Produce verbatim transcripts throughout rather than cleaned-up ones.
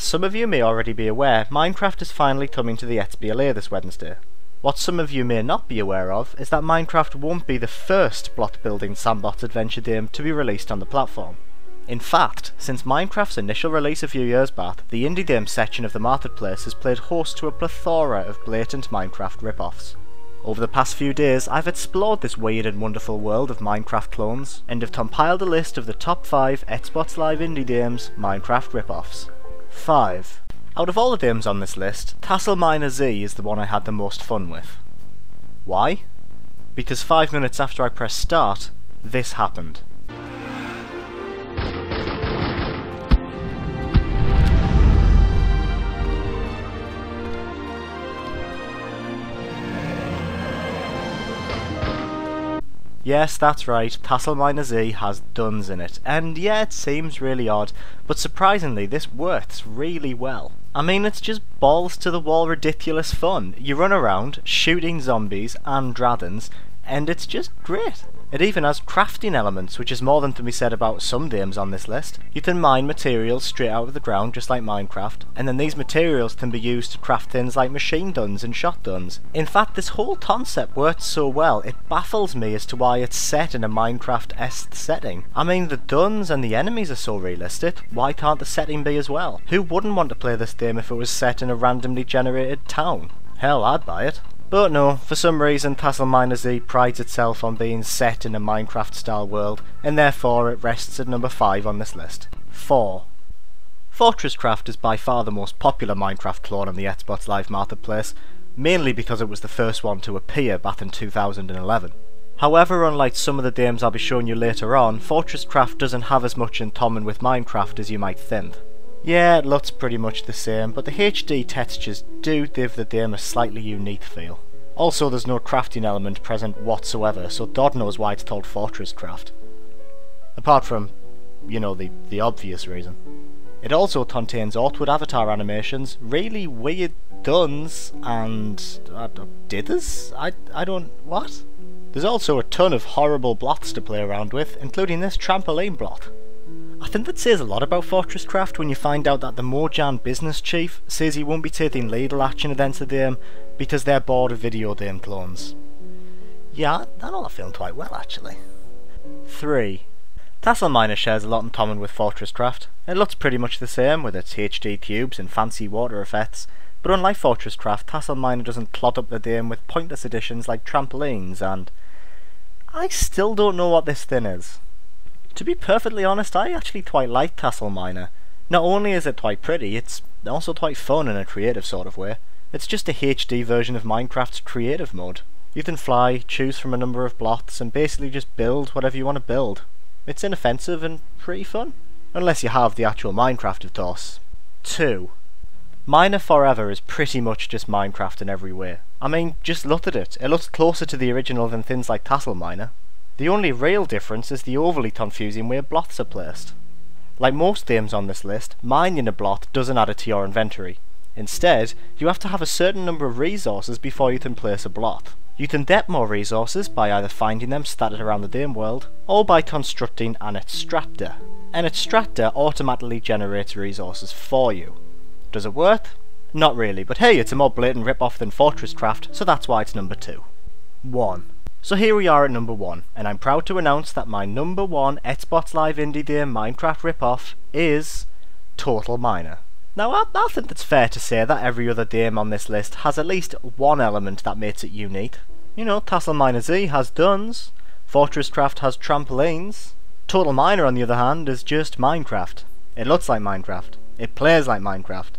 As some of you may already be aware, Minecraft is finally coming to the X B L A this Wednesday. What some of you may not be aware of is that Minecraft won't be the first block building sandbox adventure game to be released on the platform. In fact, since Minecraft's initial release a few years back, the indie game section of the marketplace has played host to a plethora of blatant Minecraft rip-offs. Over the past few days, I've explored this weird and wonderful world of Minecraft clones, and have compiled a list of the top five Xbox Live Indie Games Minecraft rip-offs. five. Out of all the games on this list, Tasselminer Z is the one I had the most fun with. Why? Because five minutes after I pressed start, this happened. Yes, that's right, Castle Miner Z has duns in it, and yeah, it seems really odd, but surprisingly this works really well. I mean, it's just balls to the wall ridiculous fun. You run around, shooting zombies and dragons, and it's just great. It even has crafting elements, which is more than can be said about some games on this list. You can mine materials straight out of the ground, just like Minecraft, and then these materials can be used to craft things like machine guns and shotguns. In fact, this whole concept worked so well, it baffles me as to why it's set in a Minecraft-esque setting. I mean, the guns and the enemies are so realistic, why can't the setting be as well? Who wouldn't want to play this game if it was set in a randomly generated town? Hell, I'd buy it. But no, for some reason Tasselminer Z prides itself on being set in a Minecraft style world, and therefore it rests at number five on this list. four. FortressCraft is by far the most popular Minecraft clone on the Xbox Live marketplace, mainly because it was the first one to appear back in two thousand eleven. However, unlike some of the games I'll be showing you later on, FortressCraft doesn't have as much in common with Minecraft as you might think. Yeah, it looks pretty much the same, but the H D textures do give the game a slightly unique feel. Also, there's no crafting element present whatsoever, so God knows why it's called FortressCraft. Apart from, you know, the, the obvious reason. It also contains awkward avatar animations, really weird guns, and... Uh, dithers? I, I don't... what? There's also a ton of horrible blocks to play around with, including this trampoline block. I think that says a lot about FortressCraft when you find out that the Mojang business chief says he won't be taking legal action against the game because they're bored of video game clones. Yeah, I know that film quite well actually. three. Tasselminer shares a lot in common with FortressCraft. It looks pretty much the same with its H D cubes and fancy water effects, but unlike FortressCraft, Tasselminer doesn't clod up the game with pointless additions like trampolines and... I still don't know what this thing is. To be perfectly honest, I actually quite like Tasselminer. Not only is it quite pretty, it's also quite fun in a creative sort of way. It's just a H D version of Minecraft's creative mode. You can fly, choose from a number of blocks, and basically just build whatever you want to build. It's inoffensive and pretty fun. Unless you have the actual Minecraft, of course. two. Miner Forever is pretty much just Minecraft in every way. I mean, just look at it. It looks closer to the original than things like Tasselminer. The only real difference is the overly confusing way blocks are placed. Like most games on this list, mining a block doesn't add it to your inventory. Instead, you have to have a certain number of resources before you can place a block. You can get more resources by either finding them scattered around the game world, or by constructing an extractor. An extractor automatically generates resources for you. Does it work? Not really, but hey, it's a more blatant rip-off than FortressCraft, so that's why it's number two. one. So here we are at number one, and I'm proud to announce that my number one Xbox Live Indie Game Minecraft rip-off is... Total Miner. Now I, I think it's fair to say that every other game on this list has at least one element that makes it unique. You know, Tasselminer Z has guns, FortressCraft has trampolines, Total Miner on the other hand is just Minecraft. It looks like Minecraft, it plays like Minecraft,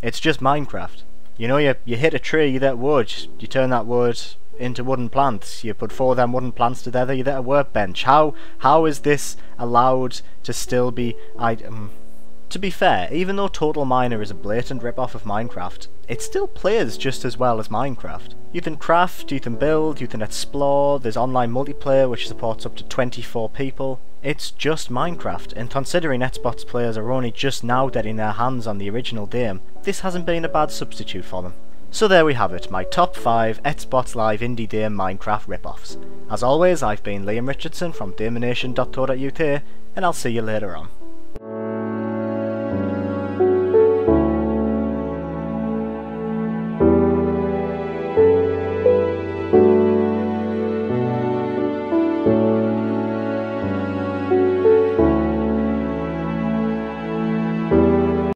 it's just Minecraft. You know, you, you hit a tree, you get wood, you turn that wood into wooden plants, you put four of them wooden plants together, you get a workbench. How how is this allowed to still be... I, um, to be fair, even though Total Miner is a blatant rip-off of Minecraft, it still plays just as well as Minecraft. You can craft, you can build, you can explore, there's online multiplayer which supports up to twenty-four people. It's just Minecraft, and considering Xbox players are only just now getting their hands on the original game, this hasn't been a bad substitute for them. So there we have it, my top five Xbox Live Indie Game Minecraft rip-offs. As always, I've been Liam Richardson from Gamernation dot co dot U K, and I'll see you later on.